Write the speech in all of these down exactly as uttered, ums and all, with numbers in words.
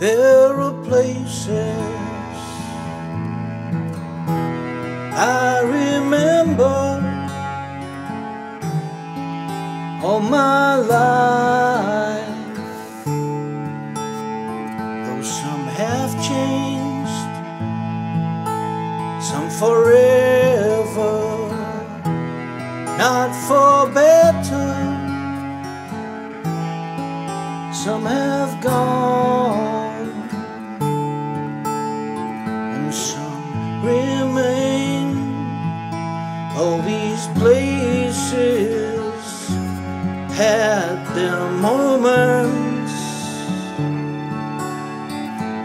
There are places I remember all my life, though some have changed, some forever, not for better, some have gone. Some remain. All these places had their moments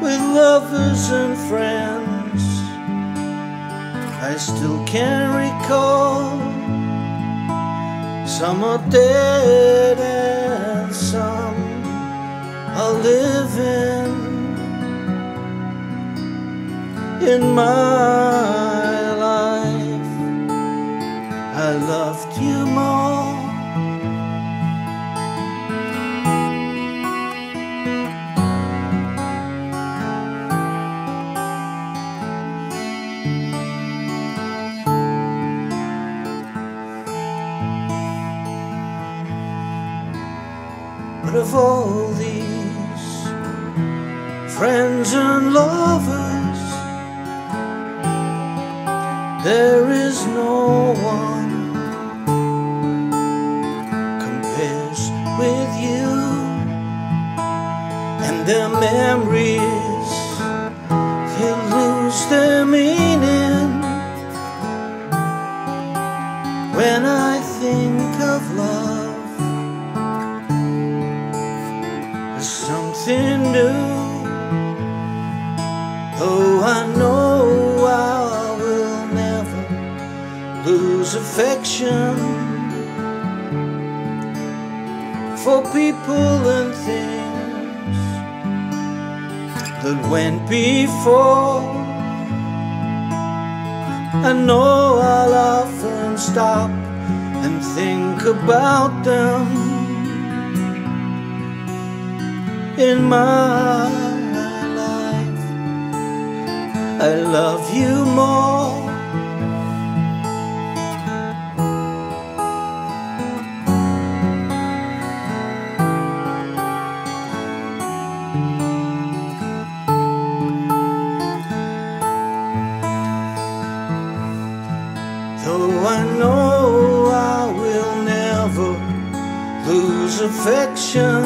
with lovers and friends. I still can recall. Some are dead and some are living in my life. I loved you more. But of all these friends and lovers, there is no one compares with you, and their memories, they lose their meaning when I think of love as something new. Oh, I know I lose affection for people and things that went before. I know I'll often stop and think about them in my life. I love you more. Though I know I will never lose affection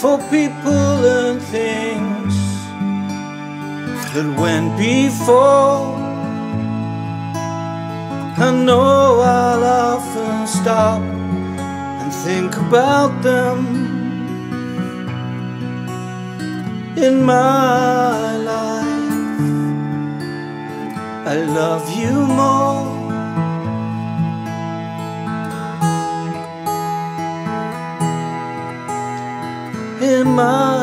for people and things that went before, I know I'll often stop and think about them in my life. I love you more. In my